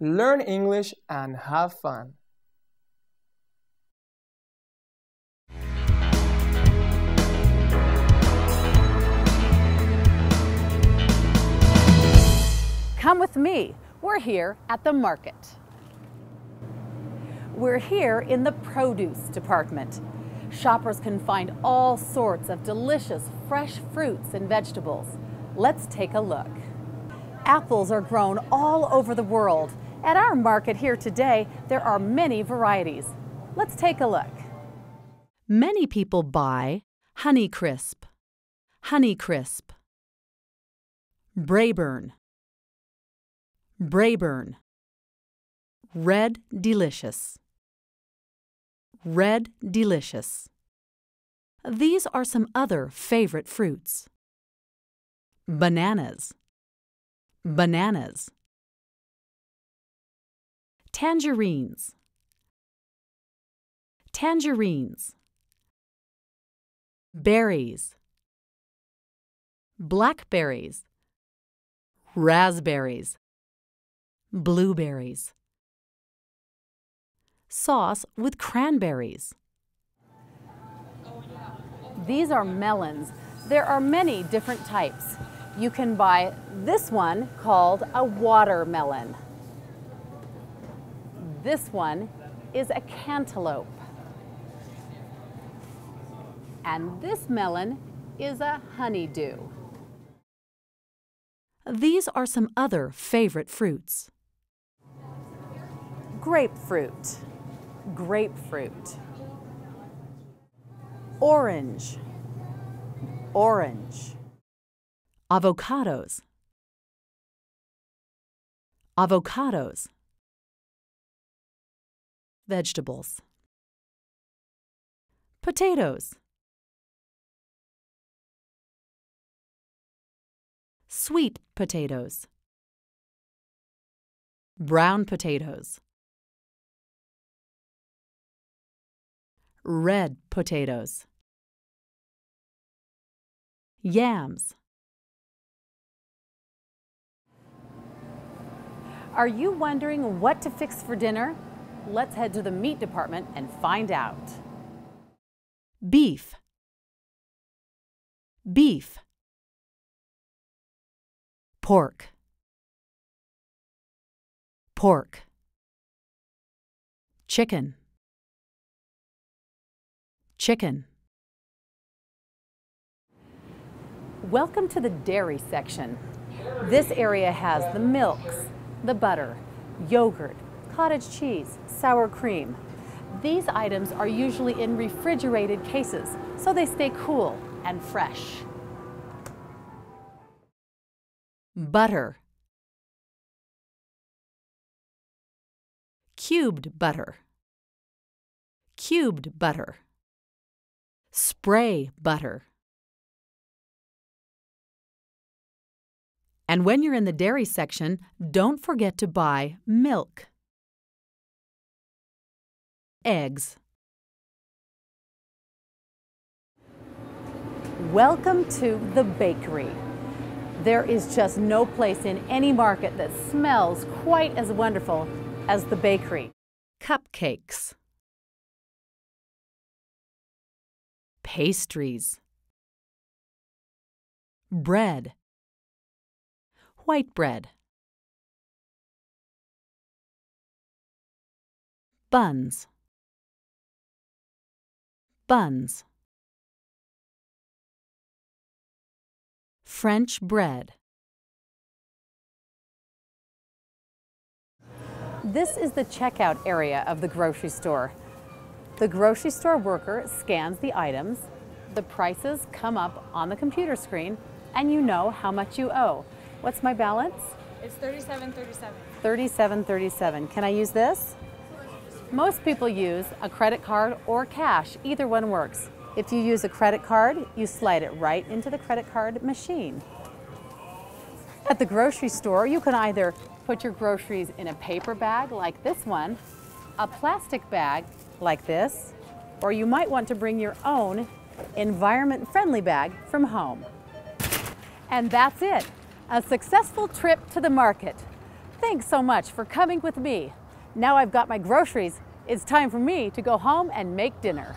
learn English, and have fun. Come with me. We're here at the market. We're here in the produce department. Shoppers can find all sorts of delicious fresh fruits and vegetables. Let's take a look. Apples are grown all over the world. At our market here today, there are many varieties. Let's take a look. Many people buy Honeycrisp, Honeycrisp, Braeburn, Braeburn, Red Delicious, Red Delicious. These are some other favorite fruits. Bananas, bananas, tangerines, tangerines, berries, blackberries, raspberries, blueberries, sauce with cranberries. These are melons. There are many different types. You can buy this one called a watermelon. This one is a cantaloupe. And this melon is a honeydew. These are some other favorite fruits. Grapefruit, grapefruit, orange, orange, avocados, avocados, vegetables, potatoes, sweet potatoes, brown potatoes, red potatoes, yams. Are you wondering what to fix for dinner? Let's head to the meat department and find out. Beef, beef, pork, pork, chicken, chicken. Welcome to the dairy section. This area has the milks, the butter, yogurt, cottage cheese, sour cream. These items are usually in refrigerated cases, so they stay cool and fresh. Butter, cubed butter, cubed butter, spray butter. And when you're in the dairy section, don't forget to buy milk, eggs. Welcome to the bakery. There is just no place in any market that smells quite as wonderful as the bakery. Cupcakes, pastries, bread, white bread, buns, buns, French bread. This is the checkout area of the grocery store. The grocery store worker scans the items, the prices come up on the computer screen, and you know how much you owe. What's my balance? It's $37.37. $37.37. Can I use this? Most people use a credit card or cash. Either one works. If you use a credit card, you slide it right into the credit card machine. At the grocery store, you can either put your groceries in a paper bag like this one, a plastic bag like this, or you might want to bring your own environment-friendly bag from home. And that's it. A successful trip to the market. Thanks so much for coming with me. Now I've got my groceries. It's time for me to go home and make dinner.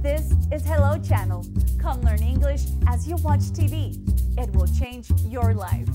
This is Hello Channel. Come learn English as you watch TV. It will change your life.